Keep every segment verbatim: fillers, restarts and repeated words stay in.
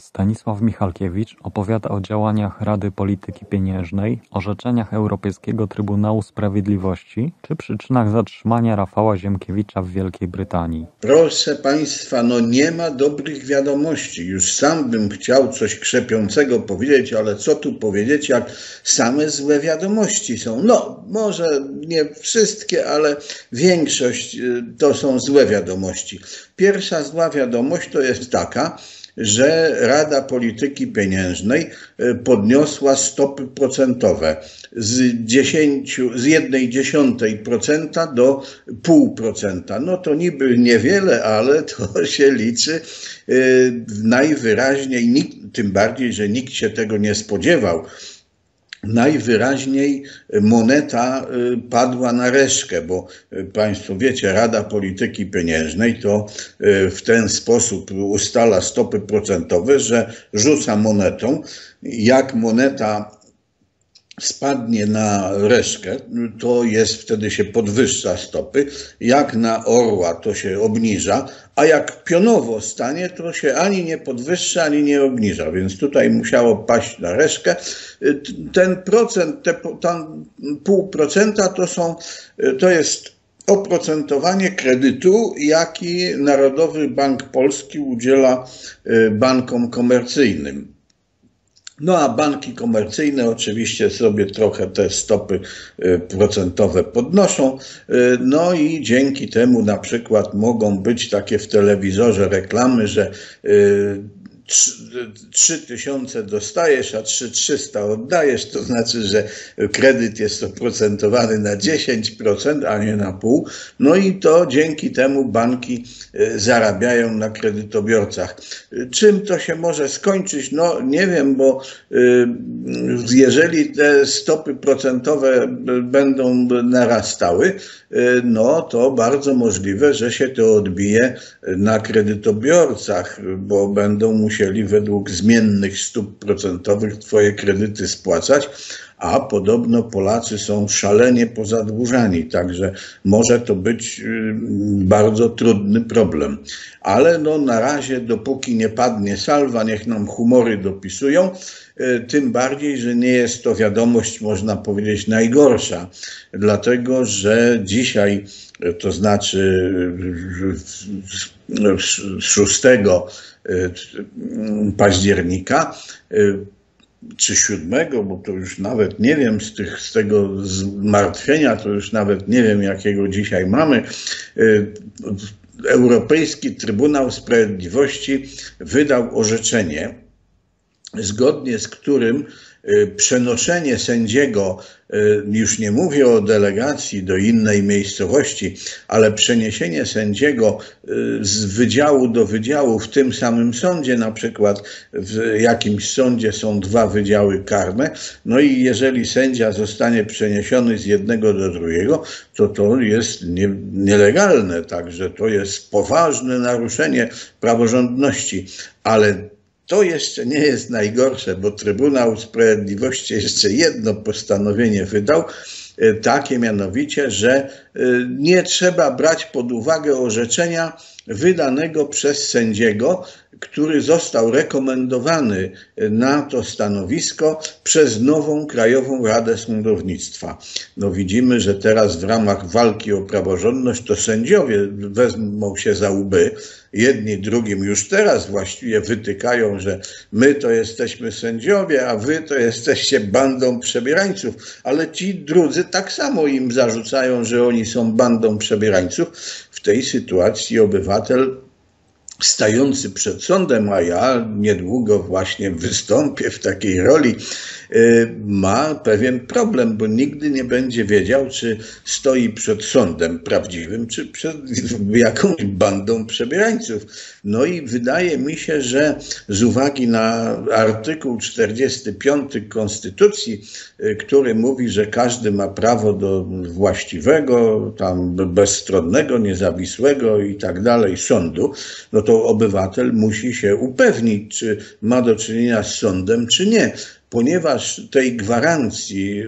Stanisław Michalkiewicz opowiada o działaniach Rady Polityki Pieniężnej, orzeczeniach Europejskiego Trybunału Sprawiedliwości czy przyczynach zatrzymania Rafała Ziemkiewicza w Wielkiej Brytanii. Proszę Państwa, no nie ma dobrych wiadomości. Już sam bym chciał coś krzepiącego powiedzieć, ale co tu powiedzieć, jak same złe wiadomości są. No, może nie wszystkie, ale większość to są złe wiadomości. Pierwsza zła wiadomość to jest taka, że Rada Polityki Pieniężnej podniosła stopy procentowe z jednej dziesiątej procenta do zero przecinek pięć procent. No to niby niewiele, ale to się liczy najwyraźniej, nikt, tym bardziej, że nikt się tego nie spodziewał. Najwyraźniej moneta padła na reszkę, bo Państwo wiecie, Rada Polityki Pieniężnej to w ten sposób ustala stopy procentowe, że rzuca monetą. Jak moneta spadnie na reszkę, to jest wtedy się podwyższa stopy, jak na orła to się obniża, a jak pionowo stanie, to się ani nie podwyższa, ani nie obniża, więc tutaj musiało paść na reszkę. Ten procent, te pół procenta to są, to jest oprocentowanie kredytu, jaki Narodowy Bank Polski udziela bankom komercyjnym. No a banki komercyjne oczywiście sobie trochę te stopy procentowe podnoszą, no i dzięki temu na przykład mogą być takie w telewizorze reklamy, że trzy tysiące dostajesz, a trzy tysiące trzysta oddajesz, to znaczy, że kredyt jest oprocentowany na dziesięć procent, a nie na pół. No i to dzięki temu banki zarabiają na kredytobiorcach. Czym to się może skończyć? No nie wiem, bo jeżeli te stopy procentowe będą narastały, no to bardzo możliwe, że się to odbije na kredytobiorcach, bo będą musieli musieli według zmiennych stóp procentowych twoje kredyty spłacać, a podobno Polacy są szalenie pozadłużani, także może to być bardzo trudny problem. Ale no na razie, dopóki nie padnie salwa, niech nam humory dopisują, tym bardziej, że nie jest to wiadomość, można powiedzieć, najgorsza, dlatego że dzisiaj, to znaczy szóstego października, czy siódmego, bo to już nawet nie wiem, z, tych, z tego zmartwienia, to już nawet nie wiem, jakiego dzisiaj mamy, Europejski Trybunał Sprawiedliwości wydał orzeczenie, zgodnie z którym przenoszenie sędziego, już nie mówię o delegacji do innej miejscowości, ale przeniesienie sędziego z wydziału do wydziału w tym samym sądzie, na przykład w jakimś sądzie są dwa wydziały karne, no i jeżeli sędzia zostanie przeniesiony z jednego do drugiego, to to jest nie, nielegalne, także to jest poważne naruszenie praworządności, ale to jeszcze nie jest najgorsze, bo Trybunał Sprawiedliwości jeszcze jedno postanowienie wydał, takie mianowicie, że nie trzeba brać pod uwagę orzeczenia wydanego przez sędziego, który został rekomendowany na to stanowisko przez nową Krajową Radę Sądownictwa. No widzimy, że teraz w ramach walki o praworządność to sędziowie wezmą się za łby. Jedni drugim już teraz właściwie wytykają, że my to jesteśmy sędziowie, a wy to jesteście bandą przebierańców. Ale ci drudzy tak samo im zarzucają, że oni są bandą przebierańców. W tej sytuacji obywatel stający przed sądem, a ja niedługo właśnie wystąpię w takiej roli, ma pewien problem, bo nigdy nie będzie wiedział, czy stoi przed sądem prawdziwym, czy przed jakąś bandą przebierańców. No i wydaje mi się, że z uwagi na artykuł czterdziesty piąty Konstytucji, który mówi, że każdy ma prawo do właściwego, tam bezstronnego, niezawisłego i tak dalej sądu, no to obywatel musi się upewnić, czy ma do czynienia z sądem, czy nie. ponieważ tej gwarancji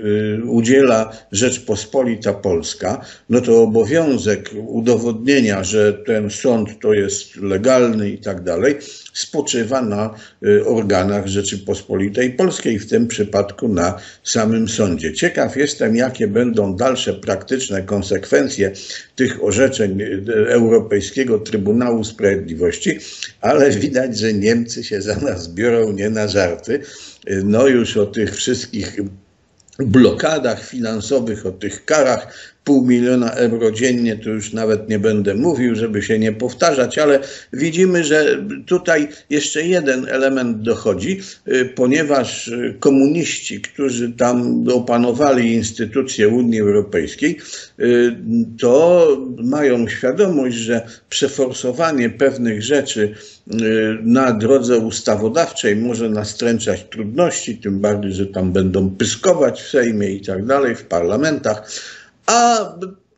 udziela Rzeczpospolita Polska, no to obowiązek udowodnienia, że ten sąd to jest legalny i tak dalej, spoczywa na organach Rzeczypospolitej Polskiej, w tym przypadku na samym sądzie. Ciekaw jestem, jakie będą dalsze praktyczne konsekwencje tych orzeczeń Europejskiego Trybunału Sprawiedliwości, ale widać, że Niemcy się za nas biorą nie na żarty. No już o tych wszystkich blokadach finansowych, o tych karach pół miliona euro dziennie, to już nawet nie będę mówił, żeby się nie powtarzać, ale widzimy, że tutaj jeszcze jeden element dochodzi, ponieważ komuniści, którzy tam opanowali instytucje Unii Europejskiej, to mają świadomość, że przeforsowanie pewnych rzeczy na drodze ustawodawczej może nastręczać trudności, tym bardziej, że tam będą pyskować w Sejmie i tak dalej, w parlamentach. A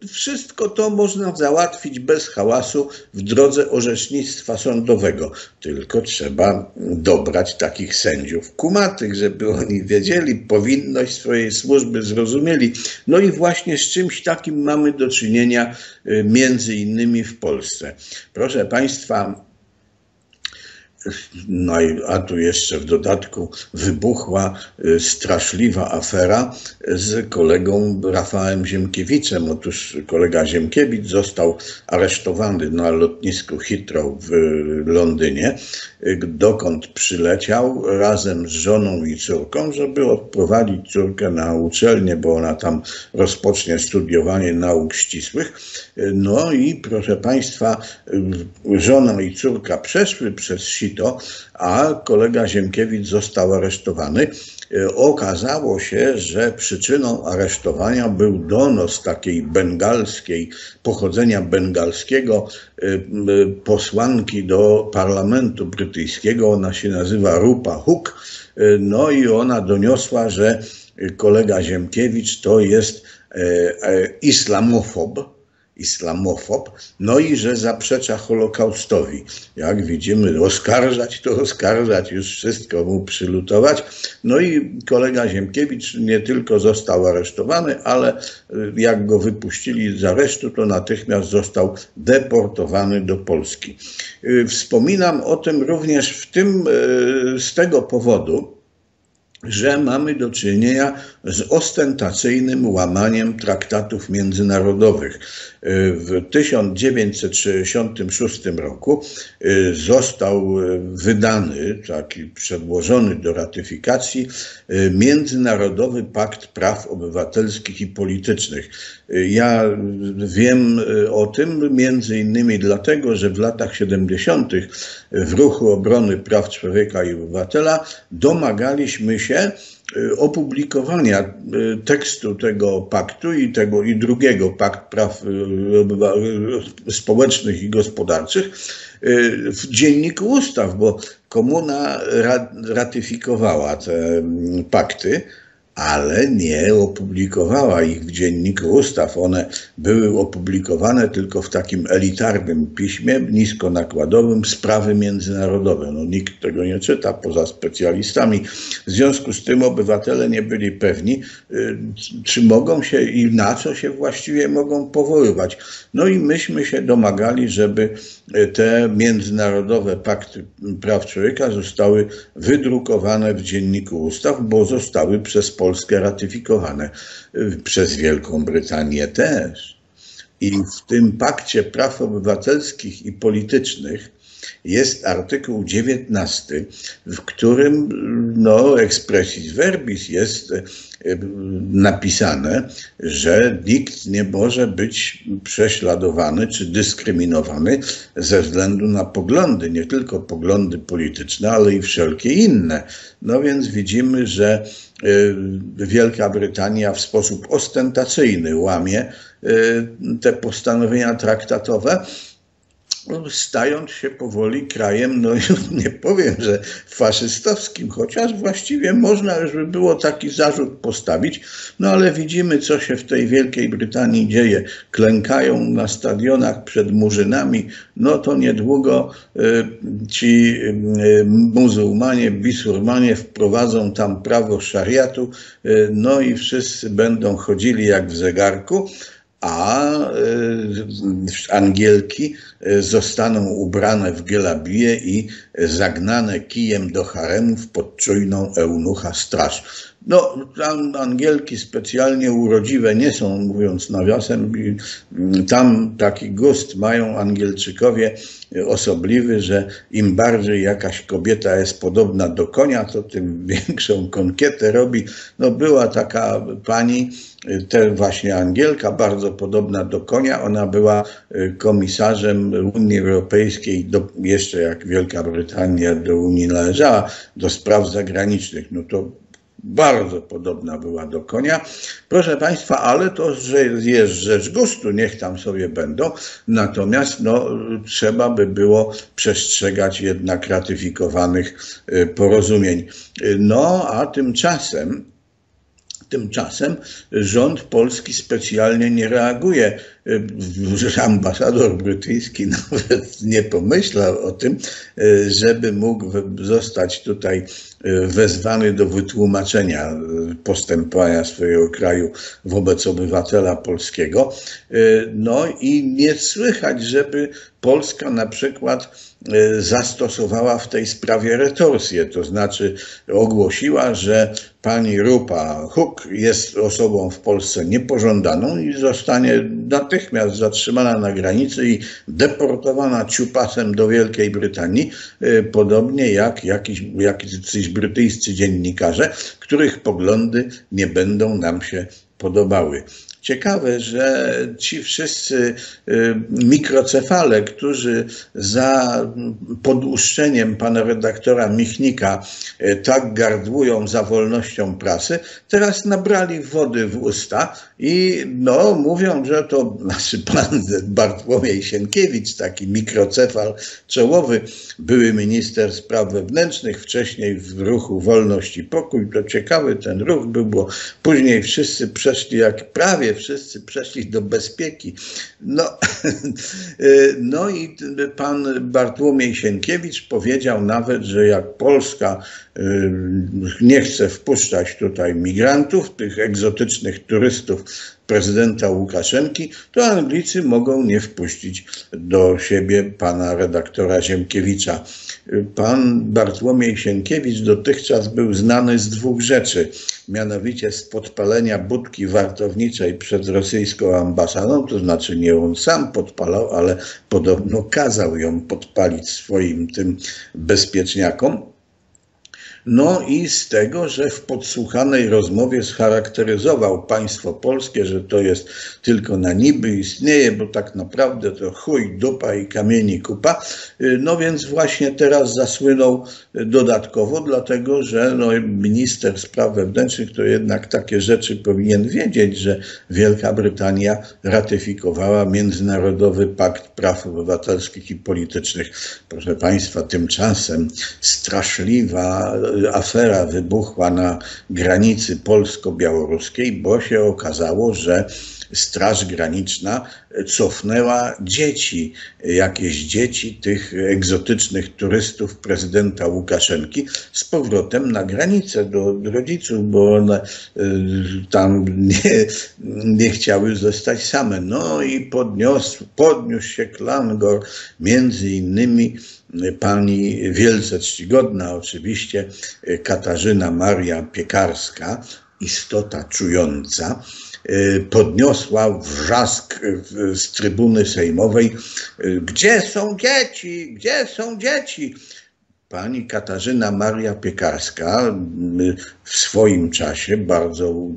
wszystko to można załatwić bez hałasu w drodze orzecznictwa sądowego. Tylko trzeba dobrać takich sędziów kumatych, żeby oni wiedzieli, powinność swojej służby zrozumieli. No i właśnie z czymś takim mamy do czynienia między innymi w Polsce. Proszę Państwa, no a tu jeszcze w dodatku wybuchła straszliwa afera z kolegą Rafałem Ziemkiewiczem. Otóż kolega Ziemkiewicz został aresztowany na lotnisku Heathrow w Londynie, dokąd przyleciał razem z żoną i córką, żeby odprowadzić córkę na uczelnię, bo ona tam rozpocznie studiowanie nauk ścisłych. No i proszę Państwa, żona i córka przeszły przez Heathrow, to, a kolega Ziemkiewicz został aresztowany. Okazało się, że przyczyną aresztowania był donos takiej bengalskiej, pochodzenia bengalskiego posłanki do parlamentu brytyjskiego. Ona się nazywa Rupa Hook. No i ona doniosła, że kolega Ziemkiewicz to jest islamofob. islamofob, no i że zaprzecza Holokaustowi. Jak widzimy, oskarżać to oskarżać, już wszystko mu przylutować. No i kolega Ziemkiewicz nie tylko został aresztowany, ale jak go wypuścili z aresztu, to natychmiast został deportowany do Polski. Wspominam o tym również w tym, z tego powodu, że mamy do czynienia z ostentacyjnym łamaniem traktatów międzynarodowych. W tysiąc dziewięćset sześćdziesiątym szóstym roku został wydany, taki przedłożony do ratyfikacji, Międzynarodowy Pakt Praw Obywatelskich i Politycznych. Ja wiem o tym między innymi dlatego, że w latach siedemdziesiątych w ruchu obrony praw człowieka i obywatela domagaliśmy się opublikowania tekstu tego paktu i tego i drugiego Paktu Praw Społecznych i Gospodarczych w Dzienniku Ustaw, bo komuna ratyfikowała te pakty, ale nie opublikowała ich w Dzienniku Ustaw. One były opublikowane tylko w takim elitarnym piśmie, niskonakładowym, sprawy międzynarodowe. No, nikt tego nie czyta, poza specjalistami. W związku z tym obywatele nie byli pewni, czy mogą się i na co się właściwie mogą powoływać. No i myśmy się domagali, żeby te międzynarodowe pakty praw człowieka zostały wydrukowane w Dzienniku Ustaw, bo zostały przez Polskę ratyfikowane, przez Wielką Brytanię też. I w tym Pakcie Praw Obywatelskich i Politycznych jest artykuł dziewiętnasty, w którym no, expressis verbis jest napisane, że nikt nie może być prześladowany czy dyskryminowany ze względu na poglądy, nie tylko poglądy polityczne, ale i wszelkie inne. No więc widzimy, że Wielka Brytania w sposób ostentacyjny łamie te postanowienia traktatowe. stając się powoli krajem, no już nie powiem, że faszystowskim, chociaż właściwie można już by było taki zarzut postawić, no ale widzimy, co się w tej Wielkiej Brytanii dzieje. Klękają na stadionach przed murzynami, no to niedługo y, ci y, muzułmanie, bisurmanie wprowadzą tam prawo szariatu, y, no i wszyscy będą chodzili jak w zegarku, a y, Angielki zostaną ubrane w gelabije i zagnane kijem do haremów pod czujną eunucha straż. No, tam Angielki specjalnie urodziwe nie są, mówiąc nawiasem, tam taki gust mają Angielczykowie osobliwy, że im bardziej jakaś kobieta jest podobna do konia, to tym większą konkietę robi. No, była taka pani, też właśnie Angielka, bardzo podobna do konia, ona była komisarzem Unii Europejskiej, do, jeszcze jak Wielka Brytania do Unii należała, do spraw zagranicznych, no to bardzo podobna była do konia. Proszę Państwa, ale to jest rzecz gustu, niech tam sobie będą. Natomiast no, trzeba by było przestrzegać jednak ratyfikowanych porozumień. No a tymczasem, tymczasem rząd polski specjalnie nie reaguje. Ambasador brytyjski nawet nie pomyślał o tym, żeby mógł zostać tutaj wezwany do wytłumaczenia postępowania swojego kraju wobec obywatela polskiego. No i nie słychać, żeby Polska na przykład zastosowała w tej sprawie retorsję, to znaczy ogłosiła, że pani Rupa Hook jest osobą w Polsce niepożądaną i zostanie natychmiast zatrzymana na granicy i deportowana ciupasem do Wielkiej Brytanii, podobnie jak jakiś, jakiś brytyjscy dziennikarze, których poglądy nie będą nam się podobały. Ciekawe, że ci wszyscy mikrocefale, którzy za podłuszczeniem pana redaktora Michnika tak gardłują za wolnością prasy, teraz nabrali wody w usta i no, mówią, że to znaczy pan Bartłomiej Sienkiewicz, taki mikrocefal czołowy, były minister spraw wewnętrznych, wcześniej w ruchu Wolność i Pokój, to ciekawy ten ruch był, bo później wszyscy przeszli, jak prawie wszyscy przeszli do bezpieki. No, no i pan Bartłomiej Sienkiewicz powiedział nawet, że jak Polska nie chce wpuszczać tutaj migrantów, tych egzotycznych turystów prezydenta Łukaszenki, to Anglicy mogą nie wpuścić do siebie pana redaktora Ziemkiewicza. Pan Bartłomiej Sienkiewicz dotychczas był znany z dwóch rzeczy, mianowicie z podpalenia budki wartowniczej przed rosyjską ambasadą, to znaczy nie on sam podpalał, ale podobno kazał ją podpalić swoim tym bezpieczniakom. No i z tego, że w podsłuchanej rozmowie scharakteryzował państwo polskie, że to jest tylko na niby istnieje, bo tak naprawdę to chuj, dupa i kamieni kupa. No więc właśnie teraz zasłynął dodatkowo, dlatego że no, minister spraw wewnętrznych to jednak takie rzeczy powinien wiedzieć, że Wielka Brytania ratyfikowała Międzynarodowy Pakt Praw Obywatelskich i Politycznych. Proszę Państwa, tymczasem straszliwa afera wybuchła na granicy polsko-białoruskiej, bo się okazało, że Straż Graniczna cofnęła dzieci, jakieś dzieci tych egzotycznych turystów prezydenta Łukaszenki z powrotem na granicę do rodziców, bo one tam nie, nie chciały zostać same. No i podniósł, podniósł się klangor, między innymi pani wielce czcigodna oczywiście Katarzyna Maria Piekarska, istota czująca, podniosła wrzask z trybuny sejmowej. Gdzie są dzieci? Gdzie są dzieci? Pani Katarzyna Maria Piekarska w swoim czasie bardzo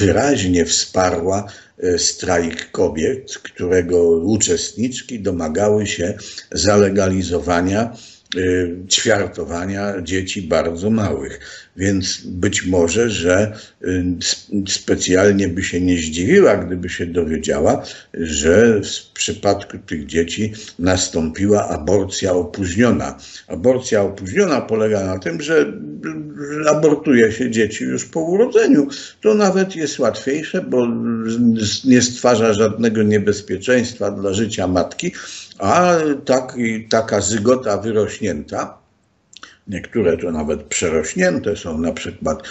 wyraźnie wsparła strajk kobiet, którego uczestniczki domagały się zalegalizowania ćwiartowania dzieci bardzo małych. Więc być może, że specjalnie by się nie zdziwiła, gdyby się dowiedziała, że w przypadku tych dzieci nastąpiła aborcja opóźniona. Aborcja opóźniona polega na tym, że abortuje się dzieci już po urodzeniu. To nawet jest łatwiejsze, bo nie stwarza żadnego niebezpieczeństwa dla życia matki, a tak, taka zygota wyrośnięta, niektóre to nawet przerośnięte są, na przykład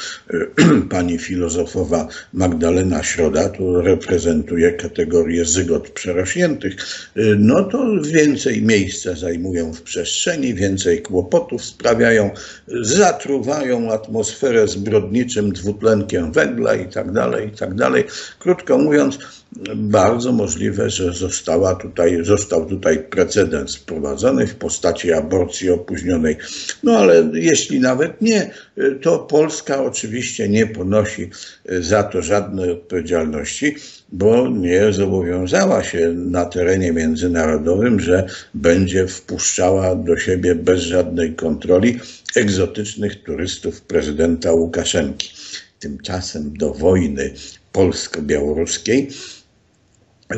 pani filozofowa Magdalena Środa, to reprezentuje kategorię zygot przerośniętych, no to więcej miejsca zajmują w przestrzeni, więcej kłopotów sprawiają, zatruwają atmosferę zbrodniczym dwutlenkiem węgla i tak dalej, i tak dalej. Krótko mówiąc, bardzo możliwe, że została tutaj, został tutaj precedens wprowadzony w postaci aborcji opóźnionej. No ale jeśli nawet nie, to Polska oczywiście nie ponosi za to żadnej odpowiedzialności, bo nie zobowiązała się na terenie międzynarodowym, że będzie wpuszczała do siebie bez żadnej kontroli egzotycznych turystów prezydenta Łukaszenki. Tymczasem do wojny polsko-białoruskiej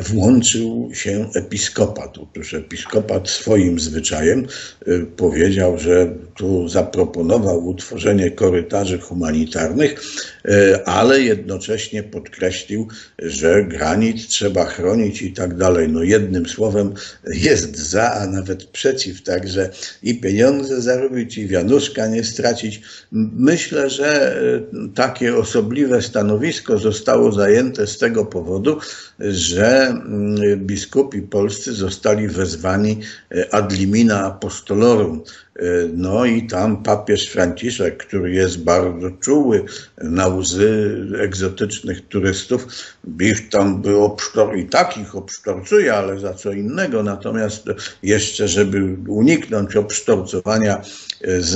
włączył się episkopat. Otóż episkopat swoim zwyczajem powiedział, że tu zaproponował utworzenie korytarzy humanitarnych, ale jednocześnie podkreślił, że granic trzeba chronić i tak dalej. No jednym słowem jest za, a nawet przeciw, także i pieniądze zarobić, i wianuszka nie stracić. Myślę, że takie osobliwe stanowisko zostało zajęte z tego powodu, że biskupi polscy zostali wezwani ad limina apostolorum. No i tam papież Franciszek, który jest bardzo czuły na łzy egzotycznych turystów, ich tam by obsztor, i tak ich obsztorcuje, ale za co innego. Natomiast jeszcze, żeby uniknąć obsztorcowania z,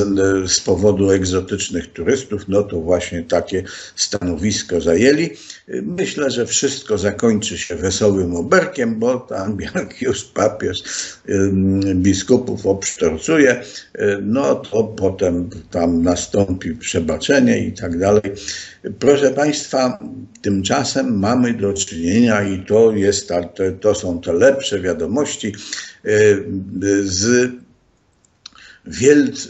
z powodu egzotycznych turystów, no to właśnie takie stanowisko zajęli. Myślę, że wszystko zakończy się wesołym oberkiem, bo tam jak już papież biskupów obsztorcuje, no to potem tam nastąpi przebaczenie i tak dalej. Proszę Państwa, tymczasem mamy do czynienia, i to, jest ta, to są te lepsze wiadomości, z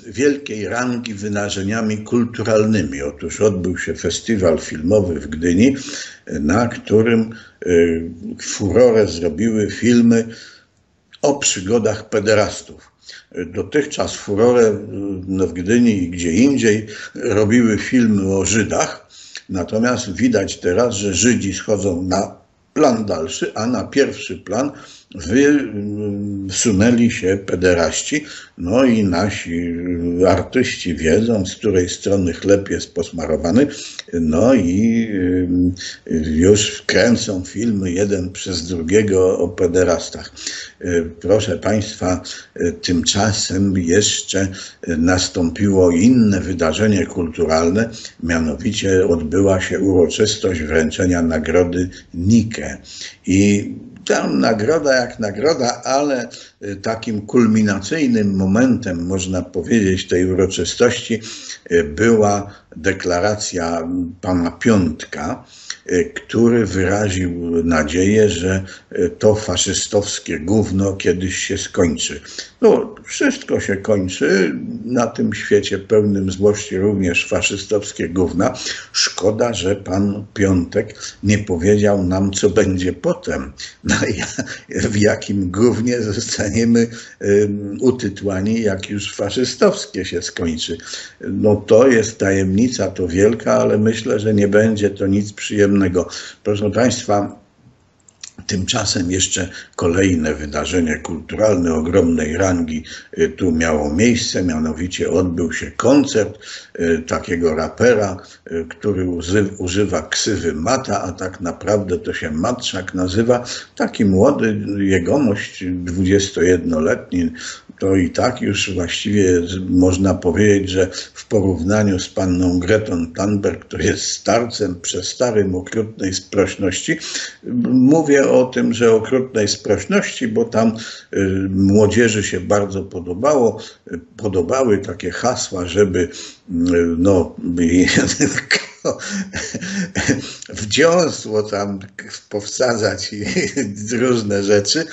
wielkiej rangi wydarzeniami kulturalnymi. Otóż odbył się festiwal filmowy w Gdyni, na którym furorę zrobiły filmy o przygodach pederastów. Dotychczas furorę w Gdyni i gdzie indziej robiły filmy o Żydach, natomiast widać teraz, że Żydzi schodzą na plan dalszy, a na pierwszy plan wysunęli się pederaści. No i nasi artyści wiedzą, z której strony chleb jest posmarowany, no i już kręcą filmy jeden przez drugiego o pederastach. Proszę Państwa, tymczasem jeszcze nastąpiło inne wydarzenie kulturalne, mianowicie odbyła się uroczystość wręczenia nagrody Nike. I tam nagroda jak nagroda, ale takim kulminacyjnym momentem, można powiedzieć, tej uroczystości była deklaracja pana Piątka, który wyraził nadzieję, że to faszystowskie gówno kiedyś się skończy. No, wszystko się kończy na tym świecie pełnym złości, również faszystowskie gówna. Szkoda, że pan Piątek nie powiedział nam, co będzie potem, no, w jakim gównie zostaniemy utytłani, jak już faszystowskie się skończy. No to jest tajemnica, to wielka, ale myślę, że nie będzie to nic przyjemnego. Proszę Państwa, tymczasem jeszcze kolejne wydarzenie kulturalne ogromnej rangi tu miało miejsce, mianowicie odbył się koncert takiego rapera, który używa ksywy Mata, a tak naprawdę to się Matczak nazywa. Taki młody jegomość, dwudziestojednoletni, to i tak już właściwie można powiedzieć, że w porównaniu z panną Gretą Thunberg, to jest starcem przestarym okrutnej sprośności. Mówię o tym, że okrutnej sprośności, bo tam y, młodzieży się bardzo podobało, y, podobały takie hasła, żeby y, no y, w dziąsło tam powsadzać i różne rzeczy,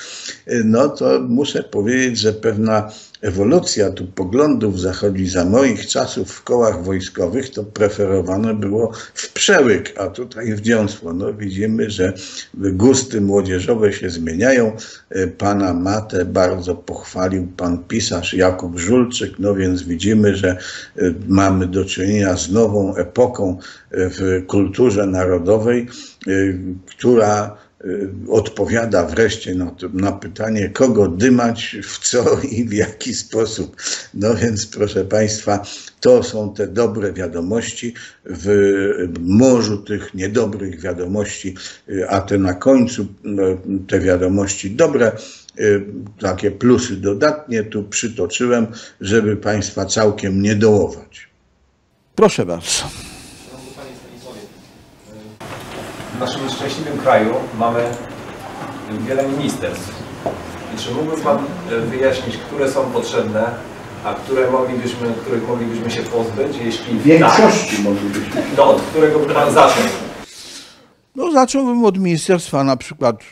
no to muszę powiedzieć, że pewna ewolucja tu poglądów zachodzi. Za moich czasów w kołach wojskowych to preferowane było w przełyk, a tutaj w dziąsło. No widzimy, że gusty młodzieżowe się zmieniają. Pana Matę bardzo pochwalił pan pisarz Jakub Żulczyk, no więc widzimy, że mamy do czynienia z nową epoką w kulturze narodowej, która odpowiada wreszcie na, to, na pytanie, kogo dymać, w co i w jaki sposób. No więc proszę Państwa, to są te dobre wiadomości w morzu tych niedobrych wiadomości, a te na końcu, te wiadomości dobre, takie plusy dodatnie tu przytoczyłem, żeby Państwa całkiem nie dołować. Proszę bardzo. W naszym szczęśliwym kraju mamy wiele ministerstw. I czy mógłby Pan wyjaśnić, które są potrzebne, a które moglibyśmy, których moglibyśmy się pozbyć, jeśli większości tak, moglibyśmy. To od którego by Pan zaczął? No, zacząłbym od Ministerstwa na przykład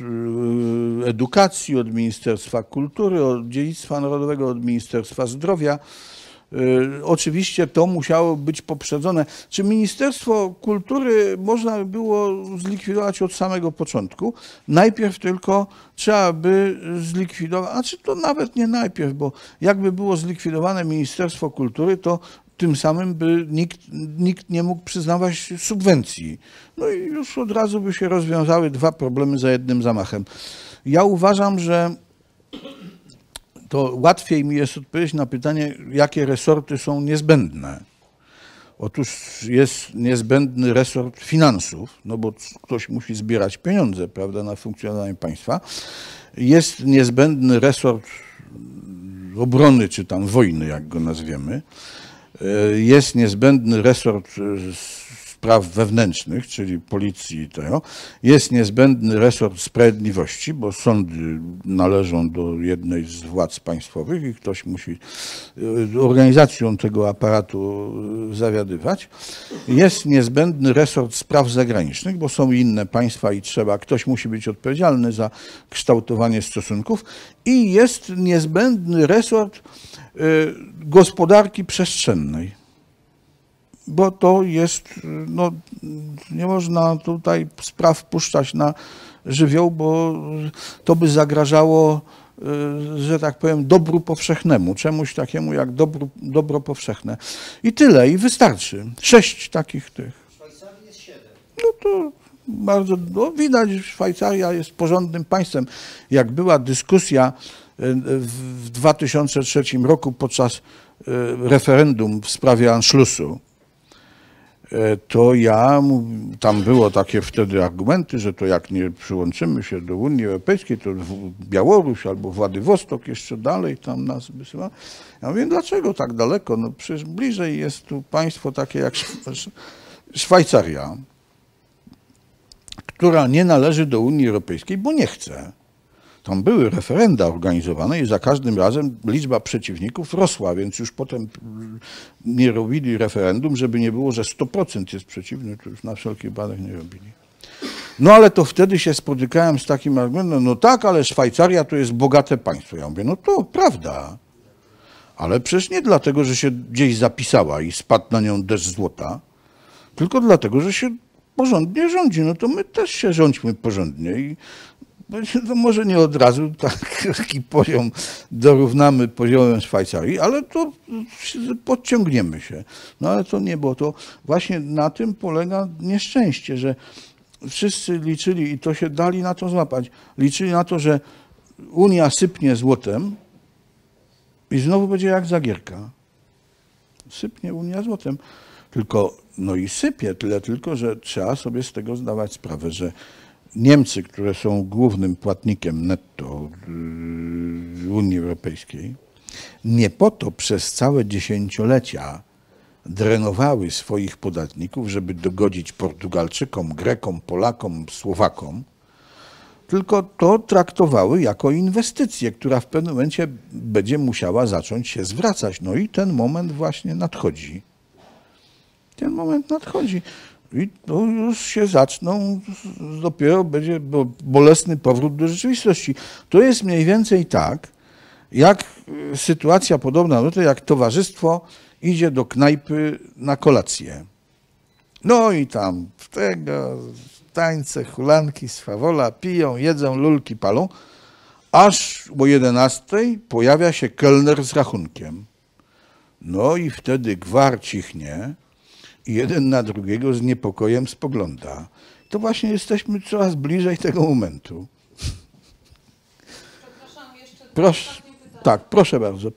Edukacji, od Ministerstwa Kultury, od Dziedzictwa Narodowego, od Ministerstwa Zdrowia. Oczywiście to musiało być poprzedzone. Czy Ministerstwo Kultury można było zlikwidować od samego początku? Najpierw tylko trzeba by zlikwidować, a czy to nawet nie najpierw, bo jakby było zlikwidowane Ministerstwo Kultury, to tym samym by nikt, nikt nie mógł przyznawać subwencji. No i już od razu by się rozwiązały dwa problemy za jednym zamachem. Ja uważam, że to łatwiej mi jest odpowiedzieć na pytanie, jakie resorty są niezbędne. Otóż jest niezbędny resort finansów, no bo ktoś musi zbierać pieniądze, prawda, na funkcjonowanie państwa. Jest niezbędny resort obrony, czy tam wojny, jak go nazwiemy. Jest niezbędny resort spraw wewnętrznych, czyli policji i tego. Jest niezbędny resort sprawiedliwości, bo sądy należą do jednej z władz państwowych i ktoś musi organizacją tego aparatu zawiadywać. Jest niezbędny resort spraw zagranicznych, bo są inne państwa i trzeba, ktoś musi być odpowiedzialny za kształtowanie stosunków. I jest niezbędny resort gospodarki przestrzennej. Bo to jest, no, nie można tutaj spraw puszczać na żywioł, bo to by zagrażało, że tak powiem, dobru powszechnemu, czemuś takiemu jak dobro, dobro powszechne. I tyle, i wystarczy. Sześć takich tych. W Szwajcarii jest siedem. No to bardzo, no, widać, że Szwajcaria jest porządnym państwem. Jak była dyskusja w dwa tysiące trzecim roku podczas referendum w sprawie Anschlussu, to ja, tam było takie wtedy argumenty, że to jak nie przyłączymy się do Unii Europejskiej, to Białoruś albo Władywostok jeszcze dalej tam nas wysyła. Ja mówię, dlaczego tak daleko? No przecież bliżej jest tu państwo takie jak Szwajcaria, która nie należy do Unii Europejskiej, bo nie chce. Tam były referenda organizowane i za każdym razem liczba przeciwników rosła, więc już potem nie robili referendum, żeby nie było, że sto procent jest przeciwny, to już na wszelki wypadek nie robili. No ale to wtedy się spotykałem z takim argumentem, no tak, ale Szwajcaria to jest bogate państwo. Ja mówię, no to prawda, ale przecież nie dlatego, że się gdzieś zapisała i spadł na nią deszcz złota, tylko dlatego, że się porządnie rządzi. No to my też się rządźmy porządnie i to może nie od razu taki poziom dorównamy poziomem Szwajcarii, ale to podciągniemy się. No ale to nie, bo to właśnie na tym polega nieszczęście, że wszyscy liczyli i to się dali na to złapać. Liczyli na to, że Unia sypnie złotem i znowu będzie jak Zagierka. Sypnie Unia złotem. Tylko, no i sypie tyle tylko, że trzeba sobie z tego zdawać sprawę, że Niemcy, które są głównym płatnikiem netto Unii Europejskiej, Nie po to przez całe dziesięciolecia drenowały swoich podatników, żeby dogodzić Portugalczykom, Grekom, Polakom, Słowakom, tylko to traktowały jako inwestycję, która w pewnym momencie będzie musiała zacząć się zwracać. No i ten moment właśnie nadchodzi. Ten moment nadchodzi. I to już się zaczną, dopiero będzie bolesny powrót do rzeczywistości. To jest mniej więcej tak, jak sytuacja podobna do tej, jak towarzystwo idzie do knajpy na kolację. No i tam tego, tańce, hulanki, swawola, piją, jedzą, lulki palą, aż o jedenastej pojawia się kelner z rachunkiem. No i wtedy gwar cichnie i jeden na drugiego z niepokojem spogląda. To właśnie jesteśmy coraz bliżej tego momentu. Przepraszam, jeszcze proszę, tak, proszę bardzo.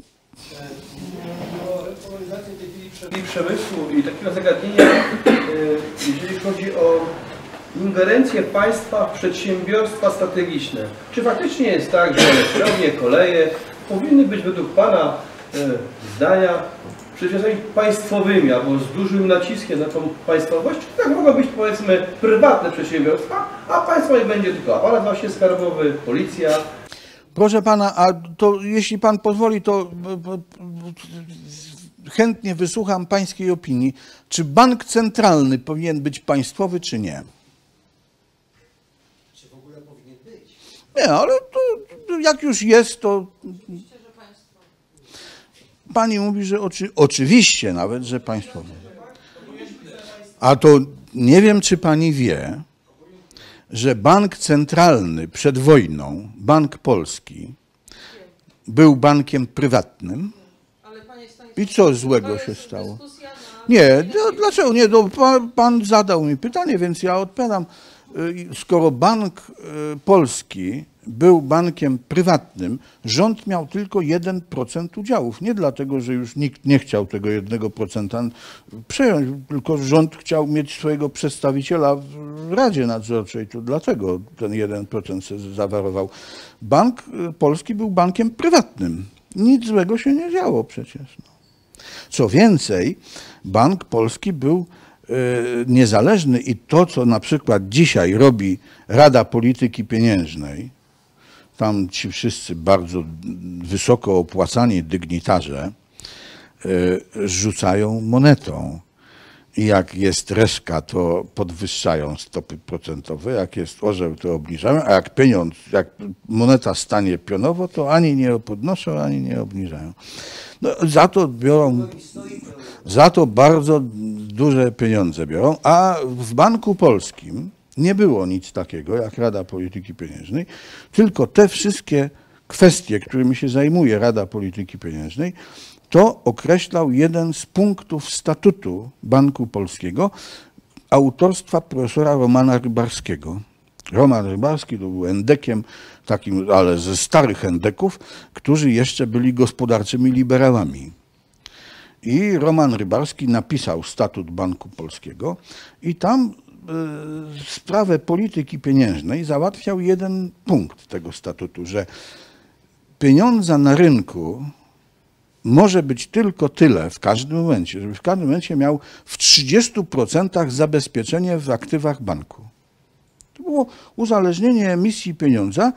I przemysłu i takiego zagadnienia, jeżeli chodzi o ingerencję państwa w przedsiębiorstwa strategiczne. Czy faktycznie jest tak, że elektrownie, koleje powinny być według Pana zdania przedsiębiorstwami państwowymi albo z dużym naciskiem na tą państwowość? Czy tak mogą być, powiedzmy, prywatne przedsiębiorstwa, a państwo nie będzie tylko aparat właśnie skarbowy, policja? Proszę Pana, a to jeśli Pan pozwoli, to chętnie wysłucham pańskiej opinii. Czy bank centralny powinien być państwowy, czy nie? Czy w ogóle powinien być? Nie, ale to, to jak już jest, to... Oczywiście, że państwowy. Pani mówi, że oczy... oczywiście nawet, że państwowy. A to nie wiem, czy pani wie, że bank centralny przed wojną, Bank Polski, był bankiem prywatnym. I co złego się stało? Nie, dlaczego nie? Pan, pan zadał mi pytanie, więc ja odpowiadam. Skoro Bank Polski był bankiem prywatnym, rząd miał tylko jeden procent udziałów. Nie dlatego, że już nikt nie chciał tego jednego procent przejąć, tylko rząd chciał mieć swojego przedstawiciela w Radzie Nadzorczej. To dlatego ten jeden procent się zawarował. Bank Polski był bankiem prywatnym. Nic złego się nie działo przecież. Co więcej, Bank Polski był y, niezależny i to, co na przykład dzisiaj robi Rada Polityki Pieniężnej, tam ci wszyscy bardzo wysoko opłacani dygnitarze y, rzucają monetą. I jak jest reszka, to podwyższają stopy procentowe, jak jest orzeł, to obniżają, a jak pieniądz, jak moneta stanie pionowo, to ani nie podnoszą, ani nie obniżają. No, za to biorą, za to bardzo duże pieniądze biorą, a w Banku Polskim nie było nic takiego jak Rada Polityki Pieniężnej, tylko te wszystkie kwestie, którymi się zajmuje Rada Polityki Pieniężnej, to określał jeden z punktów statutu Banku Polskiego autorstwa profesora Romana Rybarskiego. Roman Rybarski to był endekiem, takim, ale ze starych endeków, którzy jeszcze byli gospodarczymi liberałami. I Roman Rybarski napisał statut Banku Polskiego i tam y, sprawę polityki pieniężnej załatwiał jeden punkt tego statutu, że pieniądza na rynku może być tylko tyle w każdym momencie, żeby w każdym momencie miał w trzydziestu procentach zabezpieczenie w aktywach banku. To było uzależnienie emisji pieniądza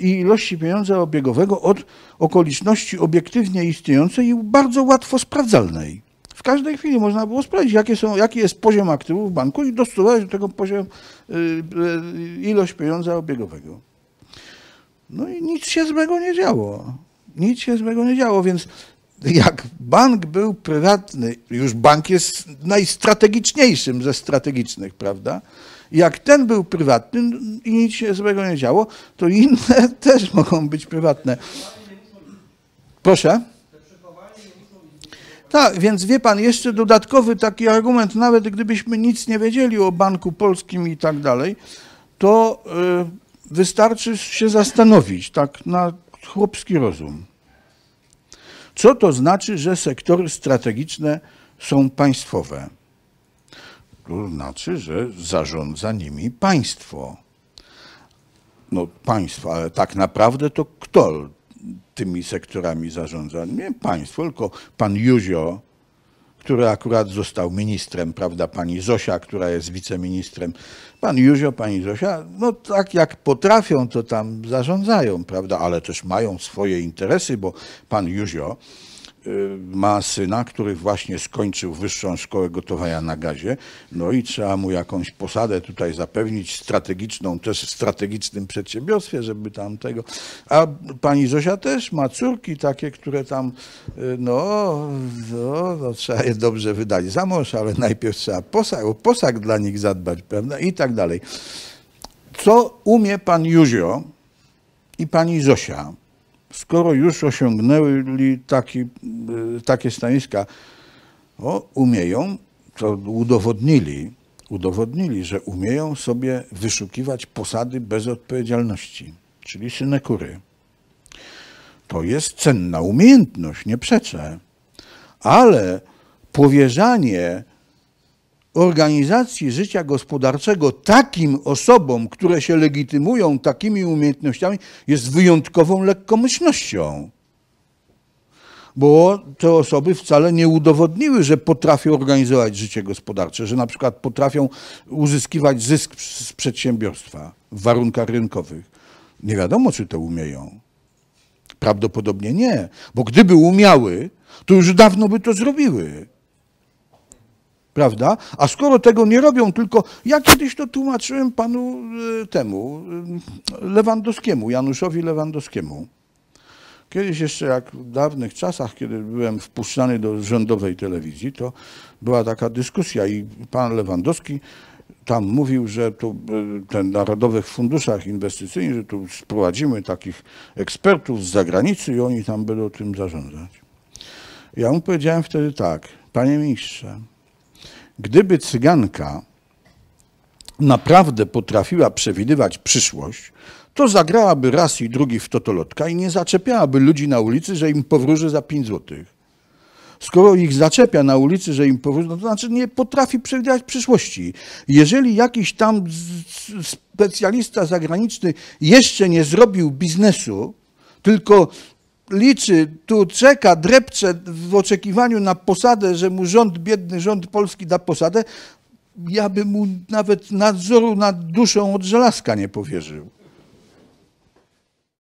i ilości pieniądza obiegowego od okoliczności obiektywnie istniejącej i bardzo łatwo sprawdzalnej. W każdej chwili można było sprawdzić, jakie są, jaki jest poziom aktywów w banku i dostosować do tego poziom ilość pieniądza obiegowego. No i nic się złego nie działo. Nic się złego nie działo, więc jak bank był prywatny, już bank jest najstrategiczniejszym ze strategicznych, prawda? Jak ten był prywatny i nic się złego nie działo, to inne też mogą być prywatne. Proszę? Tak, więc wie pan, jeszcze dodatkowy taki argument, nawet gdybyśmy nic nie wiedzieli o Banku Polskim i tak dalej, to y, wystarczy się zastanowić, tak na chłopski rozum. Co to znaczy, że sektory strategiczne są państwowe? To znaczy, że zarządza nimi państwo. No państwo, ale tak naprawdę to kto? tymi sektorami zarządza nie państwo, tylko pan Józio, który akurat został ministrem, prawda, pani Zosia, która jest wiceministrem. Pan Józio, pani Zosia, no tak jak potrafią, to tam zarządzają, prawda, ale też mają swoje interesy, bo pan Józio ma syna, który właśnie skończył Wyższą Szkołę Gotowania na Gazie, no i trzeba mu jakąś posadę tutaj zapewnić, strategiczną, też w strategicznym przedsiębiorstwie, żeby tam tego... A pani Zosia też ma córki takie, które tam, no, no, no trzeba je dobrze wydać za mąż, ale najpierw trzeba posag, o posag dla nich zadbać, prawda, i tak dalej. Co umie pan Józio i pani Zosia, skoro już osiągnęli taki, takie stanowiska, o, umieją, to udowodnili, udowodnili, że umieją sobie wyszukiwać posady bez odpowiedzialności, czyli synekury. To jest cenna umiejętność, nie przeczę, ale powierzanie organizacji życia gospodarczego takim osobom, które się legitymują takimi umiejętnościami, jest wyjątkową lekkomyślnością. Bo te osoby wcale nie udowodniły, że potrafią organizować życie gospodarcze, że na przykład potrafią uzyskiwać zysk z przedsiębiorstwa w warunkach rynkowych. Nie wiadomo, czy to umieją. Prawdopodobnie nie, bo gdyby umiały, to już dawno by to zrobiły. Prawda? A skoro tego nie robią, tylko ja kiedyś to tłumaczyłem panu temu Lewandowskiemu, Januszowi Lewandowskiemu. Kiedyś jeszcze, jak w dawnych czasach, kiedy byłem wpuszczany do rządowej telewizji, to była taka dyskusja i pan Lewandowski tam mówił, że tu ten Narodowych Funduszach Inwestycyjnych, że tu sprowadzimy takich ekspertów z zagranicy i oni tam będą tym zarządzać. Ja mu powiedziałem wtedy tak, panie ministrze, gdyby cyganka naprawdę potrafiła przewidywać przyszłość, to zagrałaby raz i drugi w totolotka i nie zaczepiałaby ludzi na ulicy, że im powróży za pięć złotych. Skoro ich zaczepia na ulicy, że im powróży, no to znaczy nie potrafi przewidywać przyszłości. Jeżeli jakiś tam specjalista zagraniczny jeszcze nie zrobił biznesu, tylko liczy, tu czeka, drepcze w oczekiwaniu na posadę, że mu rząd, biedny rząd polski da posadę, ja bym mu nawet nadzoru nad duszą od żelazka nie powierzył.